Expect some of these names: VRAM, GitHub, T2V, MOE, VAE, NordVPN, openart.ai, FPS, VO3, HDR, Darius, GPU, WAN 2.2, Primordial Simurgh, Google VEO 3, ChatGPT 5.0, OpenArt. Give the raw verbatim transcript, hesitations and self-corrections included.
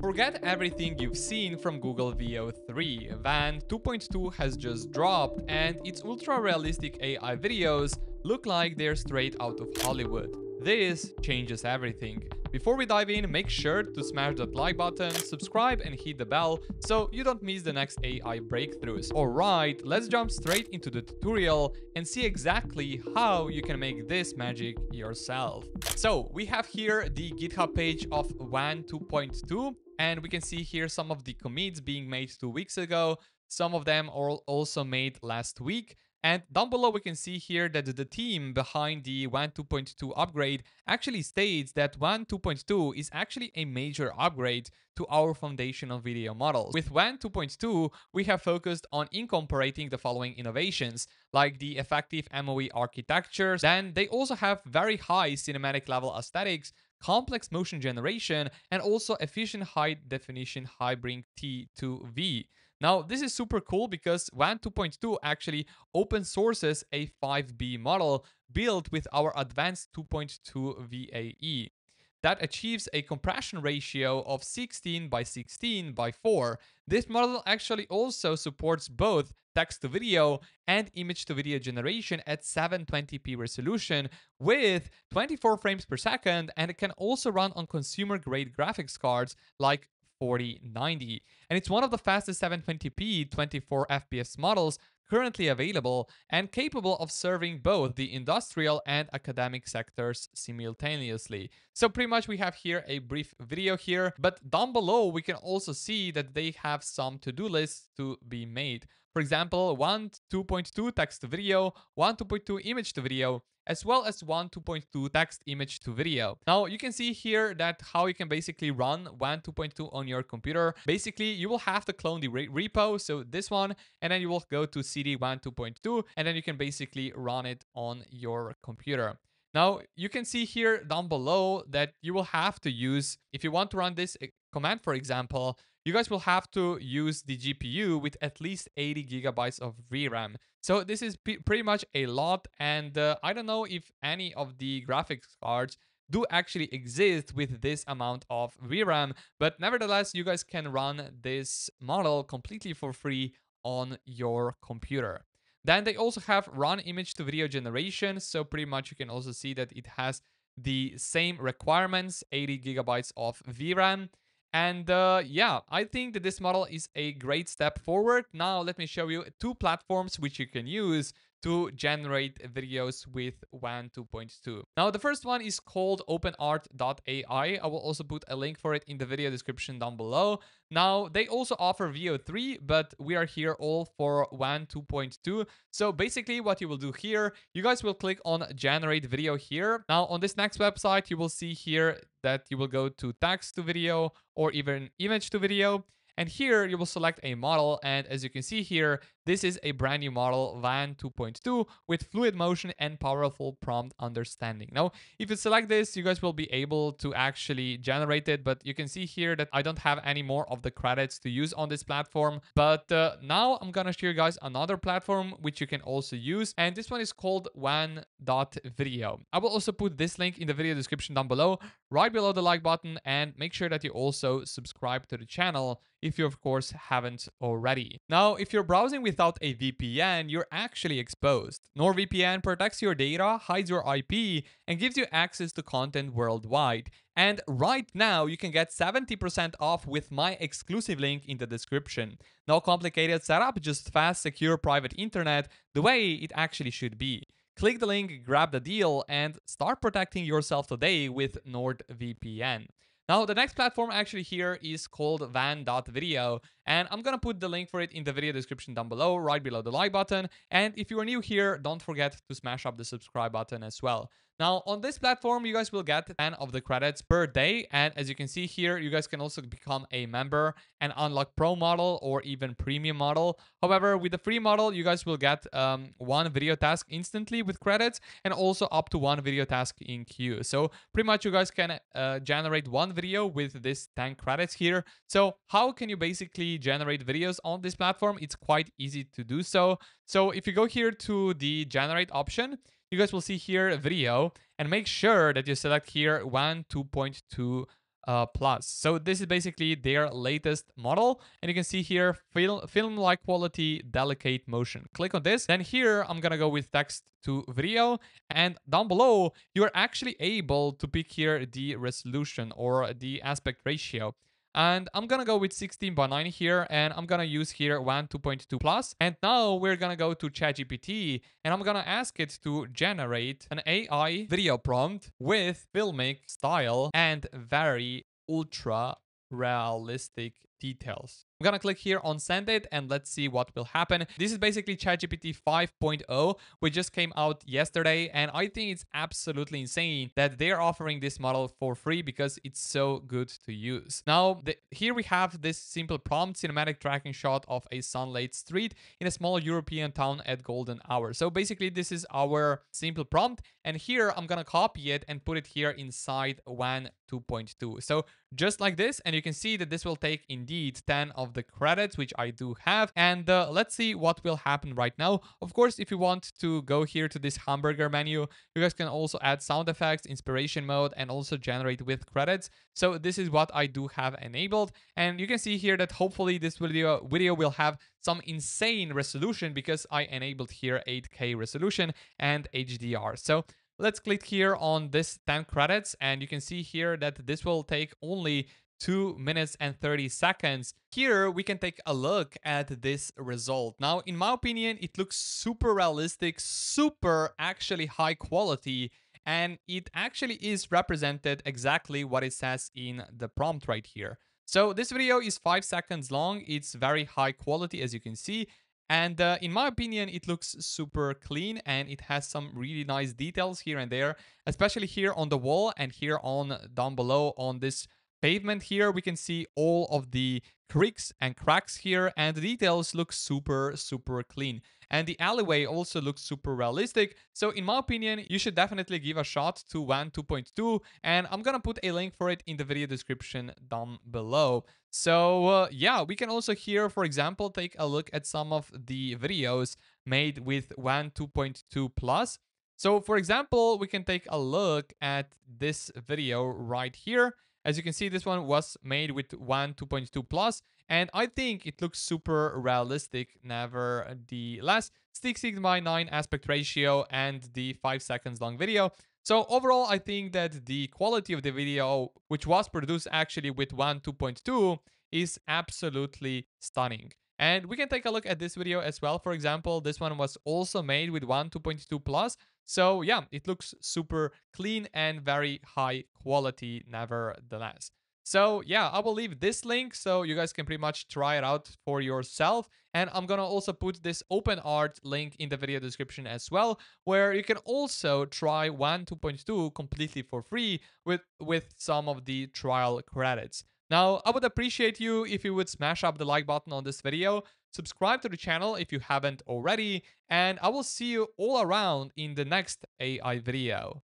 Forget everything you've seen from Google V E O three. WAN two point two has just dropped, and its ultra-realistic A I videos look like they're straight out of Hollywood. This changes everything. Before we dive in, make sure to smash that like button, subscribe and hit the bell so you don't miss the next A I breakthroughs. Alright, let's jump straight into the tutorial and see exactly how you can make this magic yourself. So we have here the GitHub page of WAN two point two, and we can see here some of the commits being made two weeks ago. Some of them are also made last week. And down below, we can see here that the team behind the WAN two point two upgrade actually states that WAN two point two is actually a major upgrade to our foundational video models. With WAN two point two, we have focused on incorporating the following innovations, like the effective M O E architecture. Then they also have very high cinematic level aesthetics, complex motion generation, and also efficient high definition hybrid T two V. Now, this is super cool because WAN two point two actually open sources a five B model built with our advanced two point two V A E that achieves a compression ratio of sixteen by sixteen by four. This model actually also supports both text-to-video and image-to-video generation at seven twenty p resolution with twenty-four frames per second, and it can also run on consumer-grade graphics cards like forty ninety, and it's one of the fastest seven twenty p twenty-four F P S models currently available and capable of serving both the industrial and academic sectors simultaneously. So pretty much we have here a brief video here, but down below we can also see that they have some to-do lists to be made. For example, WAN two point two text to video, WAN two point two image to video, as well as WAN two point two text image to video. Now you can see here that how you can basically run WAN two point two on your computer. Basically, you will have to clone the re repo, so this one, and then you will go to cd WAN two point two, and then you can basically run it on your computer. Now you can see here down below that you will have to use, if you want to run this command, for example, you guys will have to use the G P U with at least eighty gigabytes of V RAM. So this is pretty much a lot, and uh, I don't know if any of the graphics cards do actually exist with this amount of V RAM, but nevertheless, you guys can run this model completely for free on your computer. Then they also have run image to video generation. So pretty much you can also see that it has the same requirements, eighty gigabytes of V RAM. And uh, yeah, I think that this model is a great step forward. Now let me show you two platforms which you can use to generate videos with WAN two point two. Now the first one is called openart dot A I. I will also put a link for it in the video description down below. Now they also offer V O three, but we are here all for WAN two point two. So basically what you will do here, you guys will click on generate video here. Now on this next website, you will see here that you will go to text to video or even image to video. And here you will select a model, and as you can see here, this is a brand new model, WAN two point two, with fluid motion and powerful prompt understanding. Now, if you select this, you guys will be able to actually generate it, but you can see here that I don't have any more of the credits to use on this platform. But uh, now I'm gonna show you guys another platform which you can also use, and this one is called WAN dot video. I will also put this link in the video description down below, right below the like button, and make sure that you also subscribe to the channel if you, of course, haven't already. Now, if you're browsing without a V P N, you're actually exposed. NordVPN protects your data, hides your I P, and gives you access to content worldwide. And right now, you can get seventy percent off with my exclusive link in the description. No complicated setup, just fast, secure, private internet, the way it actually should be. Click the link, grab the deal, and start protecting yourself today with NordVPN. Now, the next platform actually here is called WAN dot video, and I'm gonna put the link for it in the video description down below, right below the like button. And if you are new here, don't forget to smash up the subscribe button as well. Now, on this platform, you guys will get ten of the credits per day. And as you can see here, you guys can also become a member and unlock pro model or even premium model. However, with the free model, you guys will get um, one video task instantly with credits and also up to one video task in queue. So pretty much you guys can uh, generate one video with this ten credits here. So how can you basically generate videos on this platform? It's quite easy to do so. So if you go here to the generate option, you guys will see here video, and make sure that you select here WAN two point two uh, Plus. So this is basically their latest model. And you can see here, film, film-like quality, delicate motion. Click on this. Then here, I'm gonna go with text to video. And down below, you're actually able to pick here the resolution or the aspect ratio. And I'm gonna go with sixteen by nine here, and I'm gonna use here WAN two point two plus. And now we're gonna go to ChatGPT, and I'm gonna ask it to generate an A I video prompt with filmic style and very ultra realistic details. I'm gonna click here on send it, and let's see what will happen. This is basically ChatGPT five point oh, which just came out yesterday, and I think it's absolutely insane that they're offering this model for free because it's so good to use. Now, the, here we have this simple prompt: cinematic tracking shot of a sunlit street in a small European town at golden hour. So basically, this is our simple prompt, and here I'm gonna copy it and put it here inside WAN two point two. So just like this, and you can see that this will take indeed ten of the credits, which I do have, and uh, let's see what will happen right now. Of course, if you want to go here to this hamburger menu, you guys can also add sound effects, inspiration mode, and also generate with credits. So this is what I do have enabled, and you can see here that hopefully this video video will have some insane resolution because I enabled here eight K resolution and H D R. So let's click here on this ten credits, and you can see here that this will take only two minutes and thirty seconds. Here we can take a look at this result. Now, in my opinion, it looks super realistic, super actually high quality, and it actually is represented exactly what it says in the prompt right here. So this video is five seconds long. It's very high quality, as you can see. And uh, in my opinion, it looks super clean, and it has some really nice details here and there, especially here on the wall and here on down below on this pavement here. We can see all of the creaks and cracks here, and the details look super, super clean. And the alleyway also looks super realistic. So in my opinion, you should definitely give a shot to WAN two point two, and I'm gonna put a link for it in the video description down below. So uh, yeah, we can also here, for example, take a look at some of the videos made with WAN two point two plus. So for example, we can take a look at this video right here. As you can see, this one was made with WAN two point two plus, and I think it looks super realistic nevertheless. sixteen by nine aspect ratio and the five seconds long video. So overall, I think that the quality of the video, which was produced actually with WAN two point two, is absolutely stunning. And we can take a look at this video as well. For example, this one was also made with WAN two point two plus. So yeah, it looks super clean and very high quality nevertheless. So yeah, I will leave this link so you guys can pretty much try it out for yourself. And I'm gonna also put this OpenArt link in the video description as well, where you can also try WAN two point two completely for free with, with some of the trial credits. Now, I would appreciate you if you would smash up the like button on this video, subscribe to the channel if you haven't already, and I will see you all around in the next A I video.